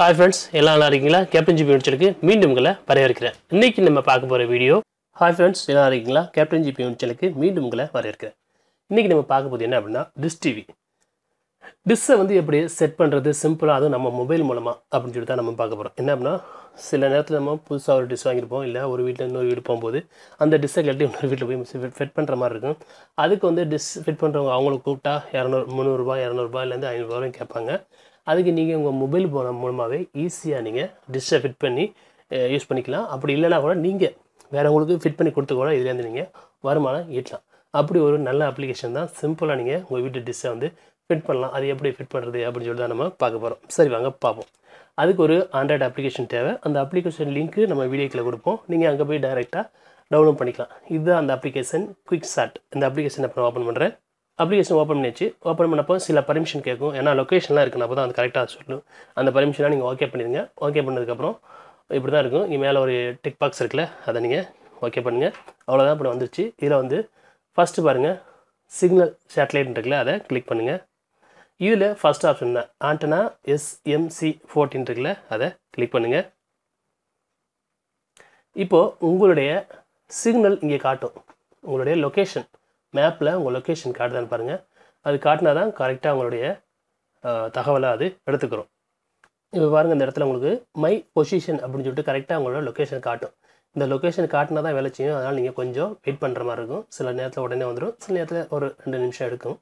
Hi friends, hello, Captain GPM channel. மீண்டும் உங்களை வரவேற்கிறேன். இன்னைக்கு நம்ம பார்க்க போற video Hi friends, hello, Captain GPM channel. மீண்டும் உங்களை வரவேற்கிறேன். இன்னைக்கு நம்ம பார்க்க போறது என்ன அப்படினா Dish TV. Dish வந்து எப்படி செட் பண்றது சிம்பிளா அது நம்ம மொபைல் மூலமா அப்படி சொல்லிட்டு நம்ம பார்க்க போறோம். என்ன அப்படினா சில நேரத்துல நம்ம புதுசா ஒரு டிஷ் வாங்கிருப்போம் இல்ல ஒரு வீட்ல இன்னொரு வீடு போயும்போது அந்த டிஷ் கட்டி இன்னொரு வீட்ல போய் ஃபிட் பண்ற மாதிரி இருக்கும். அதுக்கு வந்து டிஷ் ஃபிட் பண்றவங்க அவங்கள கூப்டா 200 ரூபாய் இல்ல இருந்து 500 ரூபாய் கேட்பாங்க. அதுக்கு நீங்க உங்க மொபைல் போன் மூலமாவே ஈஸியா நீங்க டிஷ் ஃபிட் பண்ணி யூஸ் பண்ணிக்கலாம். அப்படி இல்லனா கூட நீங்க வேறவங்களுக்கு ஃபிட் பண்ணி கொடுத்து கூட இதுல இருந்து நீங்க வருமானம் ஈட்டலாம். அப்படி ஒரு நல்ல அப்ளிகேஷன் தான். சிம்பிளா நீங்க உங்க வீட்டு டிஷ் வந்து ஃபிட் பண்ணலாம். அது எப்படி ஃபிட் பண்றது அப்படி சொல்லி தான் நம்ம பார்க்க போறோம். சரி வாங்க பாப்போம். அதுக்கு ஒரு Android அப்ளிகேஷன் தேவை. அந்த அப்ளிகேஷன் லிங்க் நம்ம வீடியோக்குள்ள கொடுப்போம். நீங்க அங்க போய் டைரக்டா டவுன்லோட் பண்ணிக்கலாம். இது அந்த அப்ளிகேஷன் குயிக் ஷாட். இந்த அப்ளிகேஷனை நான் ஓபன் பண்றேன். Application open பண்ணியாச்சு. ஓபன் பண்ணப்போ சில permission கேக்கும். ஏன்னா லொகேஷன்லாம் இருக்குன்னா அப்பதான் அது கரெக்ட்டா சொல்லும். அந்த permissionல நீங்க ஓகே பண்ணிடுங்க. ஓகே பண்ணதுக்கு அப்புறம் இப்படி தான் இருக்கும். இங்க மேல ஒரு டிக் பாக்ஸ் இருக்குல அத நீங்க ஓகே பண்ணுங்க. அவ்வளவுதான் இப்ப வந்துருச்சு. இதுல வந்து ஃபர்ஸ்ட் பாருங்க சிக்னல் சாட்டலைட் இருக்குல அத கிளிக் பண்ணுங்க. இதுல ஃபர்ஸ்ட் ஆப்ஷன் தான் ஆண்டனா SMC14 இருக்குல அத கிளிக் பண்ணுங்க. இப்போ உங்களுடைய சிக்னல் இங்க காட்டும். உங்களுடைய லொகேஷன் மேப்ல உங்க லொகேஷன் காட்டுதான்னு பாருங்க. அது காட்டினா தான் கரெக்ட்டா உங்களுடைய தகவலை அது எடுத்துக்கிறோம். இப்போ பாருங்க இந்த இடத்துல உங்களுக்கு மை பொசிஷன் அப்படினு சொல்லிட்டு கரெக்ட்டா உங்களோட லொகேஷன் காட்டும். இந்த லொகேஷன் காட்டினா தான் வேலை செய்யும். அதனால நீங்க கொஞ்சம் வெயிட் பண்ற மாதிரி இருக்கும். சில நேரத்துல உடனே வந்துரும், சில நேரத்துல ஒரு 2 நிமிஷம் எடுக்கும்.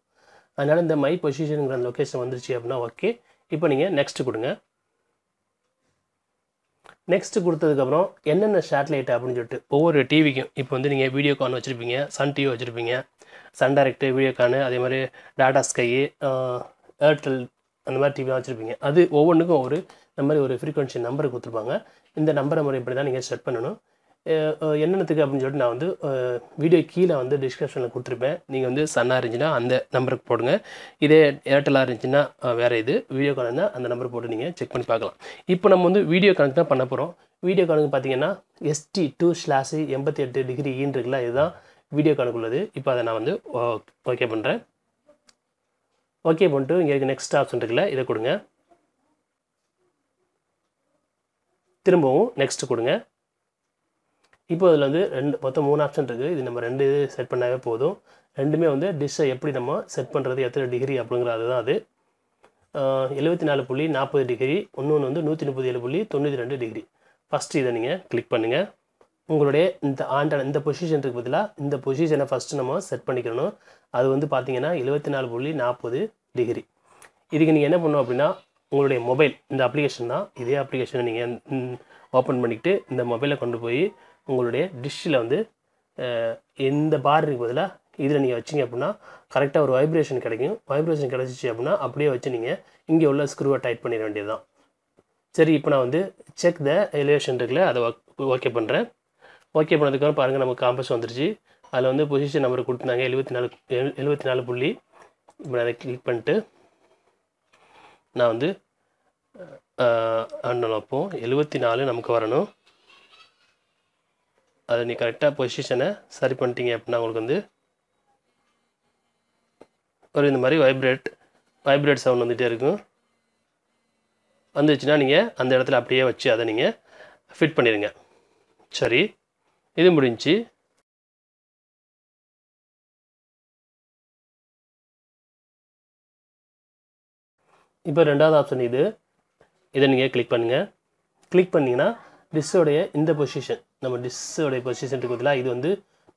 அதனால இந்த மை பொசிஷன்ங்கற லொகேஷன் வந்துருச்சு அப்படினா ஓகே. இப்போ நீங்க நெக்ஸ்ட் கொடுங்க. நெக்ஸ்ட் கொடுத்ததுக்கு அப்புறம் என்னென்ன சேட்டலைட் அப்படினு சொல்லிட்டு ஒவ்வொரு டிவிக்கும் இப்போ வந்து நீங்க வீடியோகான் வச்சிருப்பீங்க, சன் டிவி வச்சிருப்பீங்க, சன் டைரக்ட், வீடியோகான், அதே மாதிரி டாடா ஸ்கை, ஏர்டெல் அந்த மாதிரி டிவி வச்சிருப்பீங்க. அது ஒவ்வொன்றுக்கும் ஒரு இந்த மாதிரி ஒரு ஃப்ரீக்வென்சி நம்பர் கொடுத்துருப்பாங்க. இந்த நம்பரை முறை இப்படி தான் நீங்கள் செட் பண்ணணும். என்னென்னத்துக்கு அப்படின்னு சொல்லிட்டு நான் வந்து வீடியோ கீழே வந்து டிஸ்கிரிப்ஷனில் கொடுத்துருப்பேன். நீங்கள் வந்து சன்னாக இருந்துச்சுன்னா அந்த நம்பருக்கு போடுங்க. இதே ஏர்டெல்லாக இருந்துச்சுன்னா வேறு இது, வீடியோ கானுன்னா அந்த நம்பர் போட்டு நீங்கள் செக் பண்ணி பார்க்கலாம். இப்போ நம்ம வந்து வீடியோ கானுக்கு தான் பண்ண போகிறோம். வீடியோ கானுக்கு பார்த்தீங்கன்னா ST2/88° இருக்குல்ல இதுதான் வீடியோ கானுக்குள்ளது. இப்போ அதை நான் வந்து ஓகே பண்ணுறேன். ஓகே பண்ணிட்டு இங்கே இருக்குது நெக்ஸ்ட் ஆப்ஷன் இருக்குல்ல இதை கொடுங்க. திரும்பவும் நெக்ஸ்ட் கொடுங்க. இப்போ இதில் வந்து மொத்தம் 3 ஆப்ஷன் இருக்குது. இது நம்ம 2 செட் பண்ணாவே போதும். ரெண்டுமே வந்து டிஷ்ஷை எப்படி நம்ம செட் பண்ணுறது, எத்தனை டிகிரி அப்படிங்கிறது தான் அது. 74.40°, இன்னொன்று வந்து 137.92°. ஃபஸ்ட்டு இதை நீங்கள் கிளிக் பண்ணுங்கள். உங்களுடைய இந்த ஆண்டான இந்த பொசிஷனுக்கு பதிலாக இந்த பொசிஷனை ஃபஸ்ட்டு நம்ம செட் பண்ணிக்கணும். அது வந்து பார்த்தீங்கன்னா 74.40°. இதுக்கு நீங்கள் என்ன பண்ணணும் அப்படின்னா உங்களுடைய மொபைல் இந்த அப்ளிகேஷன் தான். இதே அப்ளிகேஷனை நீங்கள் ஓப்பன் பண்ணிக்கிட்டு இந்த மொபைலை கொண்டு போய் உங்களுடைய டிஷ்ஷில் வந்து இந்த பாருக்கு பதிலாக இதில் நீங்கள் வச்சிங்க அப்படின்னா கரெக்டாக ஒரு வைப்ரேஷன் கிடைக்கும். வைப்ரேஷன் கிடச்சிச்சு அப்படின்னா அப்படியே வச்சு நீங்கள் இங்கே உள்ள ஸ்க்ரூவை டைட் பண்ணிட வேண்டியது தான். சரி இப்போ நான் வந்து செக் த எலிவேஷன் இருக்குல்ல அதை ஓகே பண்ணுறேன். ஓகே பண்ணதுக்கப்புறம் பாருங்கள் நமக்கு காம்பஸ் வந்துருச்சு. அதில் வந்து பொசிஷன் நம்பர் கொடுத்துருந்தாங்க 74.70. இப்போ நான் அதை கிளிக் பண்ணிட்டு நான் வந்து அப்போது 74 நமக்கு வரணும். அதை நீ கரெக்டாக பொசிஷனை சரி பண்ணிட்டீங்க அப்படின்னா உங்களுக்கு வந்து ஒரு இந்த மாதிரி வைப்ரேட் சவுண்ட் வந்துகிட்டே இருக்கும். வந்துச்சுன்னா நீங்கள் அந்த இடத்துல அப்படியே வச்சு அதை நீங்கள் ஃபிட் பண்ணிடுங்க. சரி இது முடிஞ்சு. இப்போ 2வது ஆப்ஷன் இது. இதை நீங்கள் கிளிக் பண்ணுங்கள். கிளிக் பண்ணிங்கன்னா டிஷ்ஷோடைய இந்த பொசிஷன் நம்ம டிஷ்ஷோடைய பொசிஷனுக்கு பதிலாக இது வந்து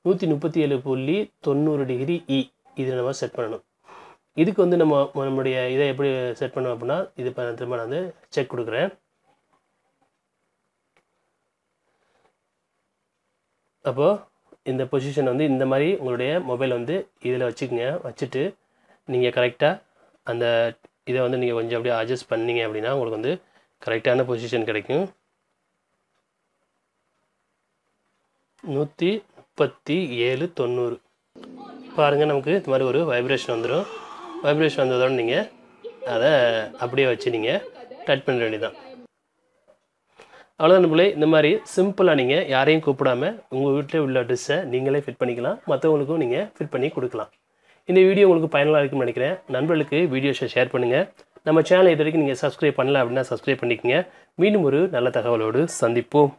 137.90°. இது நம்ம செட் பண்ணணும். இதுக்கு வந்து நம்மளுடைய இதை எப்படி செட் பண்ணணும் அப்படின்னா இது திரும்ப நான் வந்து செக் கொடுக்குறேன். அப்போது இந்த பொசிஷன் வந்து இந்த மாதிரி உங்களுடைய மொபைல் வந்து இதில் வச்சுக்கோங்க. வச்சுட்டு நீங்கள் கரெக்டாக அந்த இதை வந்து நீங்கள் கொஞ்சம் அப்படியே அட்ஜஸ்ட் பண்ணிங்க அப்படின்னா உங்களுக்கு வந்து கரெக்டான பொசிஷன் கிடைக்கும். 137.90. பாருங்கள் நமக்கு இந்த மாதிரி ஒரு வைப்ரேஷன் வந்துடும். வைப்ரேஷன் வந்ததோடு நீங்கள் அதை அப்படியே வச்சு நீங்கள் டைட் பண்ணிட வேண்டியதுதான். அவ்வளோதான் நம்மளே. இந்த மாதிரி சிம்பிளாக நீங்கள் யாரையும் கூப்பிடாமல் உங்கள் வீட்டில் உள்ள டிஷ்ஷை நீங்களே ஃபிட் பண்ணிக்கலாம். மற்றவங்களுக்கும் நீங்கள் ஃபிட் பண்ணி கொடுக்கலாம். இந்த வீடியோ உங்களுக்கு பயனுள்ளதாக இருக்குன்னு நினைக்கிறேன். நண்பர்களுக்கு வீடியோஸை ஷேர் பண்ணுங்கள். நம்ம சேனலை இதுவரைக்கும் நீங்க subscribe பண்ணல அப்படினா subscribe பண்ணிக்கங்க. மீண்டும் ஒரு நல்ல தகவலோடு சந்திப்போம்.